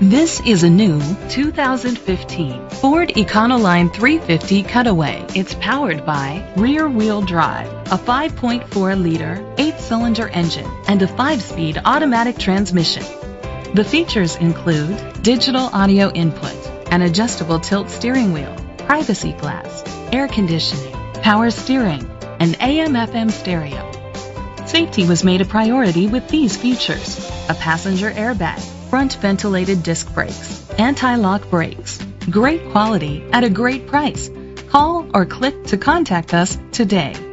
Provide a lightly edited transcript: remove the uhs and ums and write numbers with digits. This is a new 2015 Ford Econoline 350 Cutaway. It's powered by rear-wheel drive, a 5.4-liter, 8-cylinder engine, and a 5-speed automatic transmission. The features include digital audio input, an adjustable tilt steering wheel, privacy glass, air conditioning, power steering, and AM/FM stereo. Safety was made a priority with these features: a passenger airbag, front ventilated disc brakes, anti-lock brakes. Great quality at a great price. Call or click to contact us today.